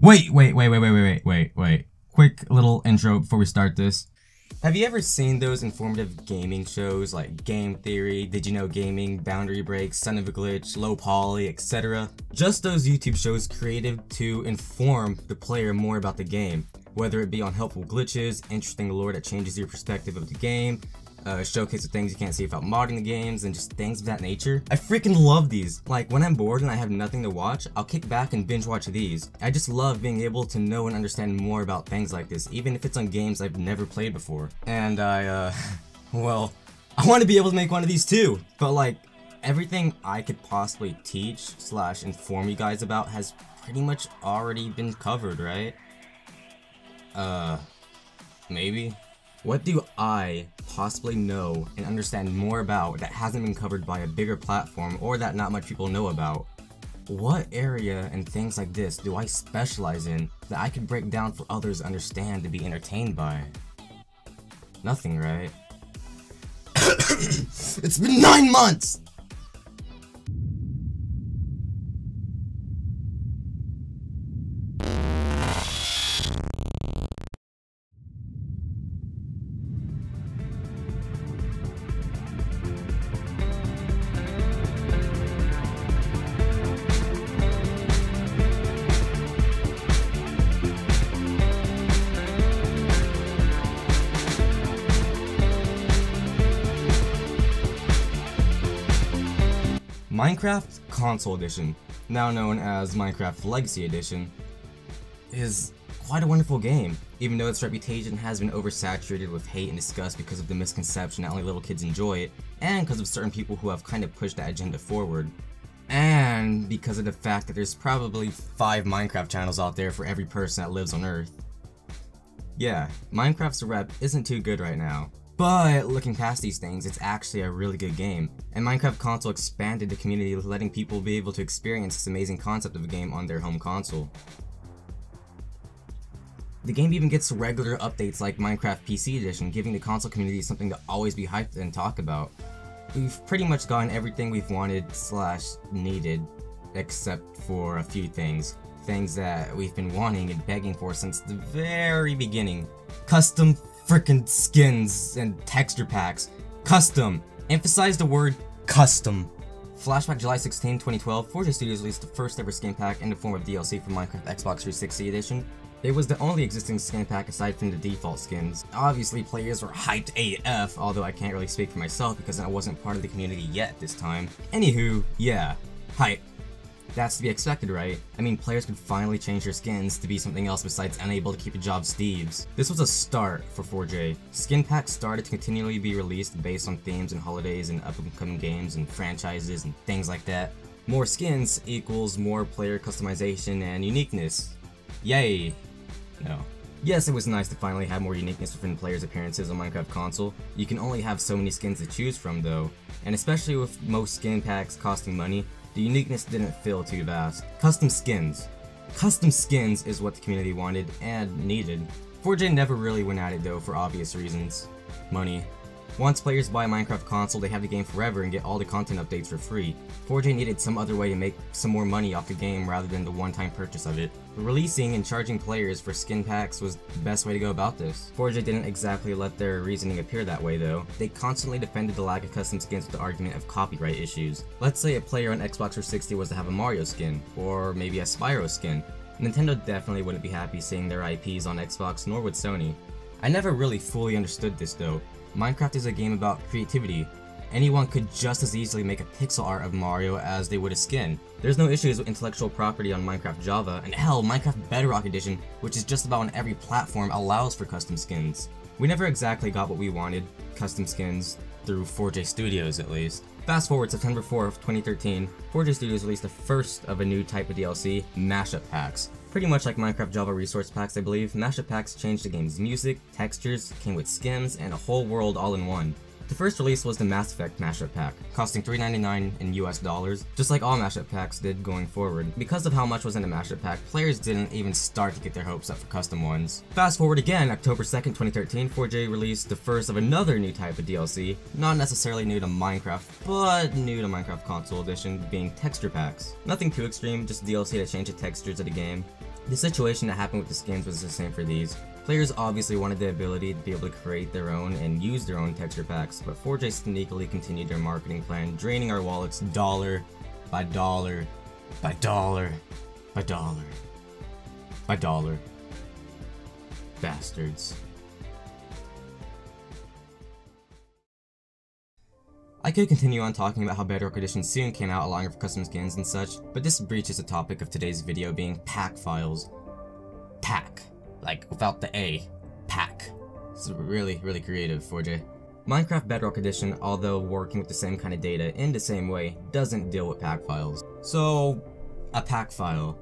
Wait. Quick little intro before we start this. Have you ever seen those informative gaming shows like Game Theory, Did You Know Gaming, Boundary Break, Son of a Glitch, Low Poly, etc.? Just those YouTube shows created to inform the player more about the game, whether it be on helpful glitches, interesting lore that changes your perspective of the game, showcase of things you can't see without modding the games, and just things of that nature. I freaking love these. Like, when I'm bored and I have nothing to watch, I'll kick back and binge watch these. I just love being able to know and understand more about things like this, even if it's on games I've never played before. And well, I want to be able to make one of these too, but like, everything I could possibly teach slash inform you guys about has pretty much already been covered, right? Maybe? What do I possibly know and understand more about that hasn't been covered by a bigger platform or that not much people know about? What area and things like this do I specialize in that I can break down for others to understand to be entertained by? Nothing, right? It's been 9 months! Minecraft Console Edition, now known as Minecraft Legacy Edition, is quite a wonderful game, even though its reputation has been oversaturated with hate and disgust because of the misconception that only little kids enjoy it, and because of certain people who have kind of pushed that agenda forward, and because of the fact that there's probably 5 Minecraft channels out there for every person that lives on Earth. Yeah, Minecraft's rep isn't too good right now. But looking past these things, it's actually a really good game, and Minecraft Console expanded the community, letting people be able to experience this amazing concept of a game on their home console. The game even gets regular updates like Minecraft PC Edition, giving the console community something to always be hyped and talk about. We've pretty much gotten everything we've wanted slash needed, except for a few things. Things that we've been wanting and begging for since the very beginning. Custom frickin' skins and texture packs. Custom. Emphasize the word custom. Flashback July 16, 2012, 4J Studios released the first ever skin pack in the form of DLC for Minecraft Xbox 360 Edition. It was the only existing skin pack aside from the default skins. Obviously players were hyped AF, although I can't really speak for myself because I wasn't part of the community yet at this time. Anywho, yeah, hype. That's to be expected, right? I mean, players could finally change their skins to be something else besides unable to keep a job Steves. This was a start for 4J. Skin packs started to continually be released based on themes and holidays and up-and-coming games and franchises and things like that. More skins equals more player customization and uniqueness. Yay! No. Yes, it was nice to finally have more uniqueness within players' appearances on Minecraft console. You can only have so many skins to choose from though, and especially with most skin packs costing money, the uniqueness didn't feel too vast. Custom skins. Custom skins is what the community wanted and needed. 4J never really went at it though for obvious reasons. Money. Once players buy a Minecraft console, they have the game forever and get all the content updates for free. 4J needed some other way to make some more money off the game rather than the one-time purchase of it. Releasing and charging players for skin packs was the best way to go about this. 4J didn't exactly let their reasoning appear that way though. They constantly defended the lack of custom skins with the argument of copyright issues. Let's say a player on Xbox 360 was to have a Mario skin, or maybe a Spyro skin. Nintendo definitely wouldn't be happy seeing their IPs on Xbox, nor would Sony. I never really fully understood this though. Minecraft is a game about creativity. Anyone could just as easily make a pixel art of Mario as they would a skin. There's no issues with intellectual property on Minecraft Java, and hell, Minecraft Bedrock Edition, which is just about on every platform, allows for custom skins. We never exactly got what we wanted, custom skins, through 4J Studios at least. Fast forward September 4th, 2013, 4J Studios released the first of a new type of DLC, mashup packs. Pretty much like Minecraft Java resource packs, I believe, mashup packs changed the game's music, textures, came with skins, and a whole world all in one. The first release was the Mass Effect mashup pack, costing $3.99 in US dollars, just like all mashup packs did going forward. Because of how much was in the mashup pack, players didn't even start to get their hopes up for custom ones. Fast forward again, October 2nd, 2013, 4J released the first of another new type of DLC, not necessarily new to Minecraft, but new to Minecraft Console Edition, being texture packs. Nothing too extreme, just DLC to change the textures of the game. The situation that happened with the skins was the same for these. Players obviously wanted the ability to be able to create their own and use their own texture packs, but 4J sneakily continued their marketing plan, draining our wallets dollar by dollar by dollar by dollar by dollar. Bastards. I could continue on talking about how Bedrock Edition soon came out, allowing for custom skins and such, but this breaches the topic of today's video being pack files. Pack. Like, without the A. Pack. It's really, really creative, 4J. Minecraft Bedrock Edition, although working with the same kind of data in the same way, doesn't deal with pack files. So, a pack file.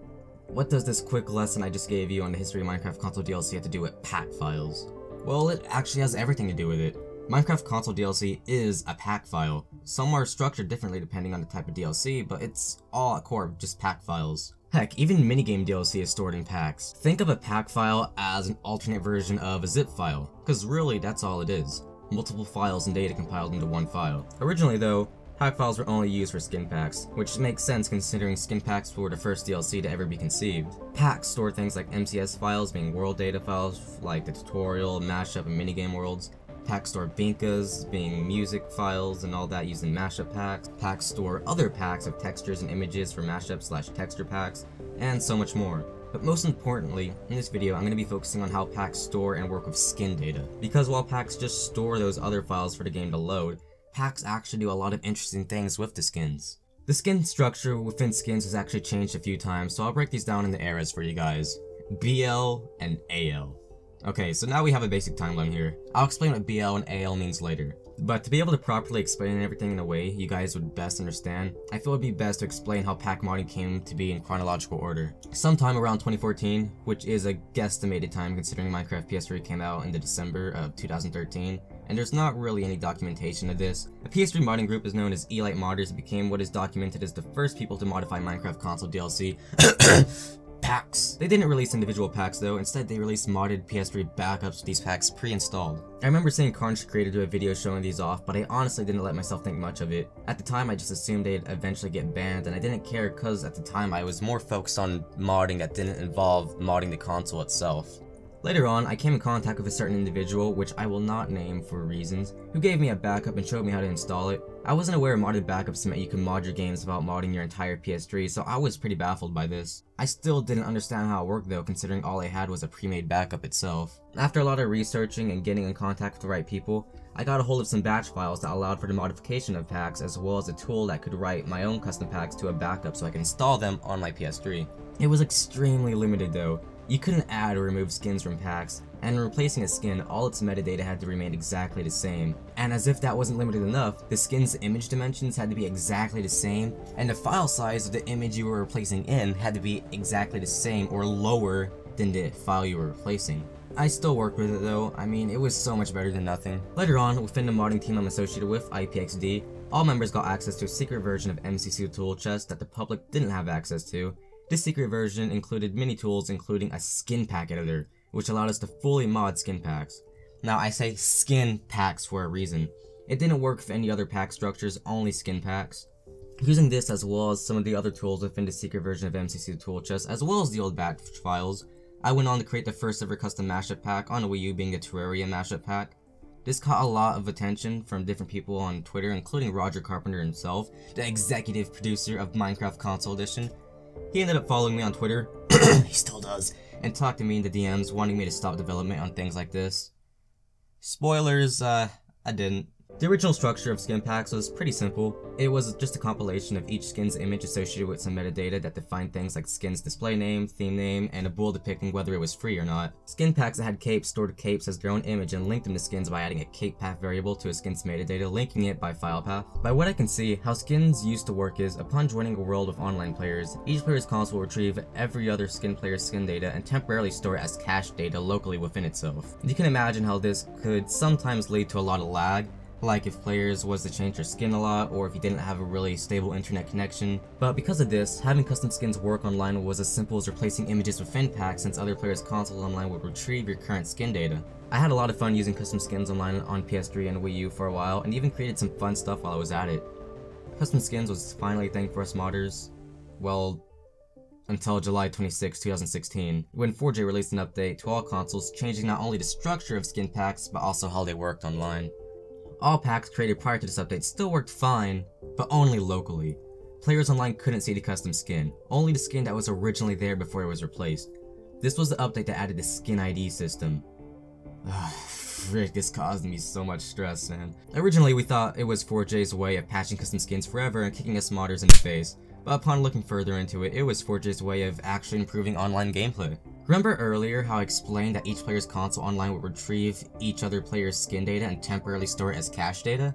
What does this quick lesson I just gave you on the history of Minecraft console DLC have to do with pack files? Well, it actually has everything to do with it. Minecraft console DLC is a pack file. Some are structured differently depending on the type of DLC, but it's all at core just pack files. Heck, even minigame DLC is stored in packs. Think of a pack file as an alternate version of a zip file, because really that's all it is. Multiple files and data compiled into one file. Originally though, pack files were only used for skin packs, which makes sense considering skin packs were the first DLC to ever be conceived. Packs store things like MCS files, being world data files like the tutorial, mashup, and minigame worlds. Packs store Binkas, being music files and all that used in mashup packs. Packs store other packs of textures and images for mashup/texture packs, and so much more. But most importantly, in this video, I'm going to be focusing on how packs store and work with skin data. Because while packs just store those other files for the game to load, packs actually do a lot of interesting things with the skins. The skin structure within skins has actually changed a few times, so I'll break these down into eras for you guys. BL and AL. Okay, so now we have a basic timeline here. I'll explain what BL and AL means later. But to be able to properly explain everything in a way you guys would best understand, I feel it would be best to explain how pack modding came to be in chronological order. Sometime around 2014, which is a guesstimated time considering Minecraft PS3 came out in the December of 2013, and there's not really any documentation of this. A PS3 modding group is known as Elite Modders and became what is documented as the first people to modify Minecraft console DLC. Packs. They didn't release individual packs though, instead they released modded PS3 backups with these packs pre-installed. I remember seeing Carnage Creator do a video showing these off, but I honestly didn't let myself think much of it. At the time I just assumed they'd eventually get banned, and I didn't care because at the time I was more focused on modding that didn't involve modding the console itself. Later on, I came in contact with a certain individual, which I will not name for reasons, who gave me a backup and showed me how to install it. I wasn't aware of modded backups meant you can mod your games without modding your entire PS3, so I was pretty baffled by this. I still didn't understand how it worked though, considering all I had was a pre-made backup itself. After a lot of researching and getting in contact with the right people, I got a hold of some batch files that allowed for the modification of packs, as well as a tool that could write my own custom packs to a backup so I could install them on my PS3. It was extremely limited though. You couldn't add or remove skins from packs, and in replacing a skin, all its metadata had to remain exactly the same. And as if that wasn't limited enough, the skin's image dimensions had to be exactly the same, and the file size of the image you were replacing in had to be exactly the same or lower than the file you were replacing. I still worked with it though, I mean, it was so much better than nothing. Later on, within the modding team I'm associated with, IPXD, all members got access to a secret version of MCC Tool Chest that the public didn't have access to. This secret version included many tools, including a skin pack editor, which allowed us to fully mod skin packs. Now I say skin packs for a reason. It didn't work with any other pack structures, only skin packs. Using this as well as some of the other tools within the secret version of MCC Tool Chest, as well as the old batch files, I went on to create the first ever custom mashup pack on the Wii U, being the Terraria mashup pack. This caught a lot of attention from different people on Twitter, including Roger Carpenter himself, the executive producer of Minecraft Console Edition. He ended up following me on Twitter, he still does, and talked to me in the DMs wanting me to stop development on things like this. Spoilers, I didn't. The original structure of skin packs was pretty simple. It was just a compilation of each skin's image associated with some metadata that defined things like skin's display name, theme name, and a bool depicting whether it was free or not. Skin packs that had capes stored capes as their own image and linked them to skins by adding a cape path variable to a skin's metadata, linking it by file path. By what I can see, how skins used to work is, upon joining a world with online players, each player's console will retrieve every other skin player's skin data and temporarily store it as cache data locally within itself. You can imagine how this could sometimes lead to a lot of lag, like if players was to change their skin a lot, or if you didn't have a really stable internet connection. But because of this, having custom skins work online was as simple as replacing images within packs, since other players' consoles online would retrieve your current skin data. I had a lot of fun using custom skins online on PS3 and Wii U for a while, and even created some fun stuff while I was at it. Custom skins was finally a thing for us modders. Well, until July 26, 2016, when 4J released an update to all consoles, changing not only the structure of skin packs, but also how they worked online. All packs created prior to this update still worked fine, but only locally. Players online couldn't see the custom skin, only the skin that was originally there before it was replaced. This was the update that added the skin ID system. Ugh, frick, this caused me so much stress, man. Originally, we thought it was 4J's way of patching custom skins forever and kicking us modders in the face, but upon looking further into it, it was 4J's way of actually improving online gameplay. Remember earlier how I explained that each player's console online would retrieve each other player's skin data and temporarily store it as cache data?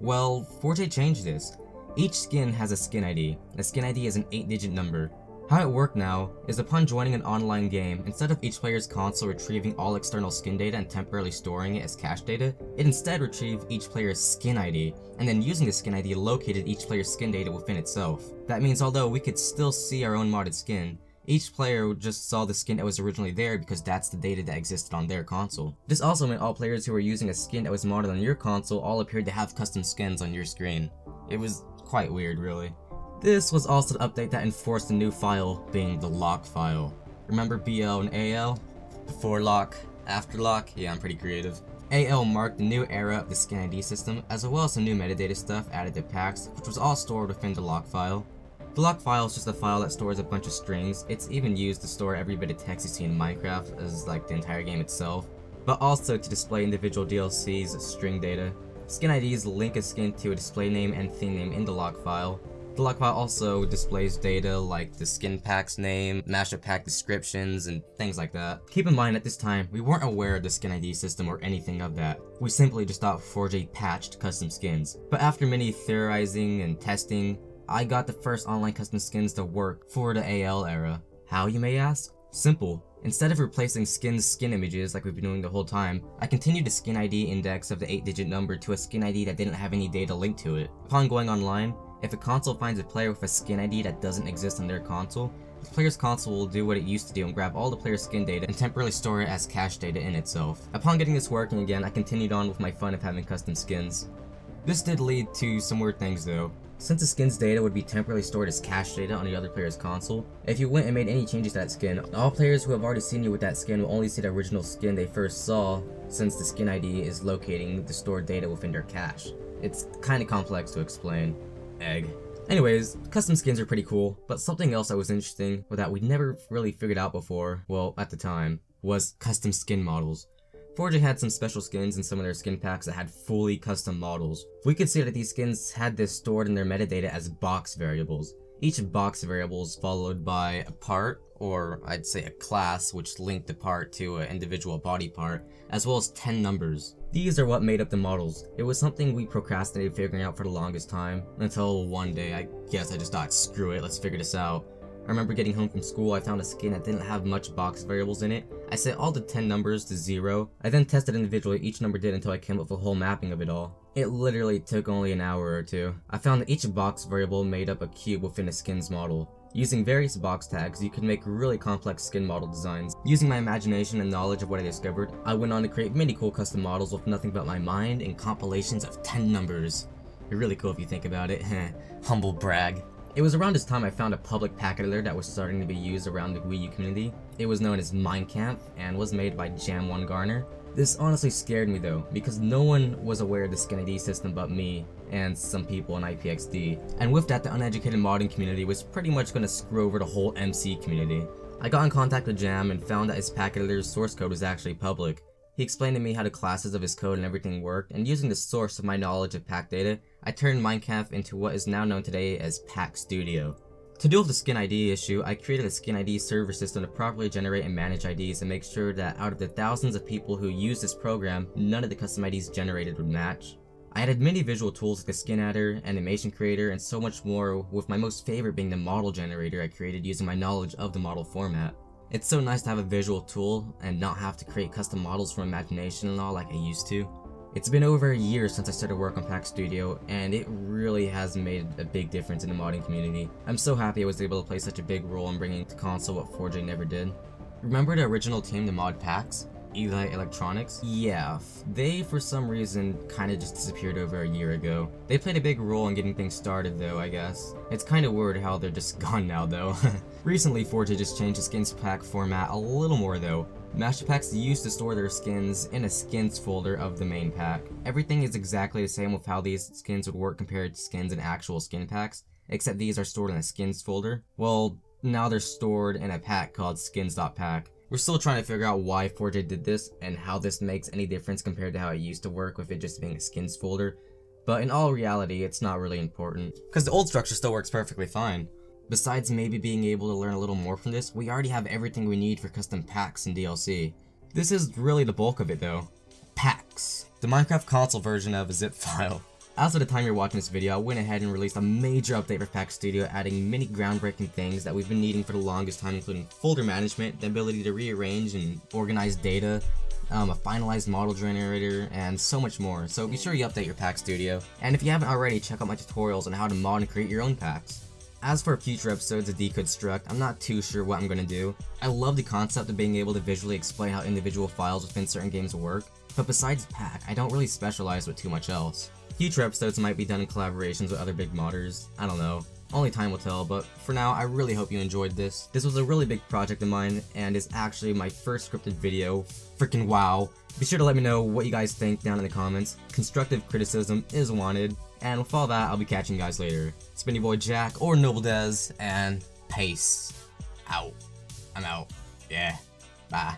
Well, 4J changed this. Each skin has a skin ID. A skin ID is an 8-digit number. How it worked now is upon joining an online game, instead of each player's console retrieving all external skin data and temporarily storing it as cache data, it instead retrieved each player's skin ID, and then using the skin ID located each player's skin data within itself. That means although we could still see our own modded skin, each player just saw the skin that was originally there because that's the data that existed on their console. This also meant all players who were using a skin that was modded on your console all appeared to have custom skins on your screen. It was quite weird, really. This was also the update that enforced a new file, being the lock file. Remember BL and AL? Before lock, after lock? Yeah, I'm pretty creative. AL marked the new era of the skin ID system, as well as some new metadata stuff added to packs, which was all stored within the lock file. The lock file is just a file that stores a bunch of strings. It's even used to store every bit of text you see in Minecraft, as like the entire game itself, but also to display individual DLC's string data. Skin IDs link a skin to a display name and theme name in the lock file. The log file also displays data like the skin pack's name, mashup pack descriptions, and things like that. Keep in mind at this time, we weren't aware of the skin ID system or anything of that. We simply just thought 4J patched custom skins. But after many theorizing and testing, I got the first online custom skins to work for the AL era. How, you may ask? Simple. Instead of replacing skins' skin images like we've been doing the whole time, I continued the skin ID index of the 8-digit number to a skin ID that didn't have any data linked to it. Upon going online, if a console finds a player with a skin ID that doesn't exist on their console, the player's console will do what it used to do and grab all the player's skin data and temporarily store it as cache data in itself. Upon getting this working again, I continued on with my fun of having custom skins. This did lead to some weird things though. Since the skin's data would be temporarily stored as cache data on the other player's console, if you went and made any changes to that skin, all players who have already seen you with that skin will only see the original skin they first saw, since the skin ID is locating the stored data within their cache. It's kinda complex to explain. Egg. Anyways, custom skins are pretty cool, but something else that was interesting, or that we'd never really figured out before, well, at the time, was custom skin models. 4J had some special skins in some of their skin packs that had fully custom models. We could see that these skins had this stored in their metadata as box variables. Each box variable is followed by a part, or I'd say a class, which linked the part to an individual body part, as well as 10 numbers. These are what made up the models. It was something we procrastinated figuring out for the longest time, until one day I guess I just thought, screw it, let's figure this out. I remember getting home from school, I found a skin that didn't have much box variables in it. I set all the 10 numbers to 0. I then tested individually each number did until I came up with a whole mapping of it all. It literally took only an hour or two. I found that each box variable made up a cube within a skin's model. Using various box tags, you can make really complex skin model designs. Using my imagination and knowledge of what I discovered, I went on to create many cool custom models with nothing but my mind and compilations of 10 numbers. Really cool if you think about it, heh. Humble brag. It was around this time I found a public pack editor that was starting to be used around the Wii U community. It was known as MineCamp and was made by Jam1 Garner. This honestly scared me though, because no one was aware of the skin ID system but me and some people in IPXD. And with that, the uneducated modding community was pretty much going to screw over the whole MC community. I got in contact with Jam and found that his pack editor's source code was actually public. He explained to me how the classes of his code and everything worked, and using the source of my knowledge of pack data, I turned MineCamp into what is now known today as Pack Studio. To deal with the skin ID issue, I created a skin ID server system to properly generate and manage IDs and make sure that out of the thousands of people who use this program, none of the custom IDs generated would match. I added many visual tools like the skin adder, animation creator, and so much more, with my most favorite being the model generator I created using my knowledge of the model format. It's so nice to have a visual tool and not have to create custom models from imagination and all like I used to. It's been over a year since I started work on Pack Studio, and it really has made a big difference in the modding community. I'm so happy I was able to play such a big role in bringing to console what 4J never did. Remember the original team to mod packs? Eli Electronics. Yeah, they for some reason kind of just disappeared over a year ago. They played a big role in getting things started though, I guess. It's kind of weird how they're just gone now though. Recently 4J just changed the skins pack format a little more though. Master packs used to store their skins in a skins folder of the main pack. Everything is exactly the same with how these skins would work compared to skins in actual skin packs, except these are stored in a skins folder. Well, now they're stored in a pack called skins.pack. We're still trying to figure out why 4J did this and how this makes any difference compared to how it used to work with it just being a skins folder, but in all reality it's not really important, because the old structure still works perfectly fine. Besides maybe being able to learn a little more from this, we already have everything we need for custom packs and DLC. This is really the bulk of it though. Packs. The Minecraft console version of a zip file. As of the time you're watching this video, I went ahead and released a major update for Pack Studio, adding many groundbreaking things that we've been needing for the longest time, including folder management, the ability to rearrange and organize data, a finalized model generator, and so much more. So be sure you update your Pack Studio. And if you haven't already, check out my tutorials on how to mod and create your own packs. As for future episodes of Decodestruct, I'm not too sure what I'm gonna do. I love the concept of being able to visually explain how individual files within certain games work, but besides Pack, I don't really specialize with too much else. Future episodes might be done in collaborations with other big modders, I don't know. Only time will tell, but for now, I really hope you enjoyed this. This was a really big project of mine, and it's actually my first scripted video. Freaking wow. Be sure to let me know what you guys think down in the comments. Constructive criticism is wanted. And with all that, I'll be catching you guys later. It's been your boy Jack, or Nobledez, and peace out. I'm out. Yeah. Bye.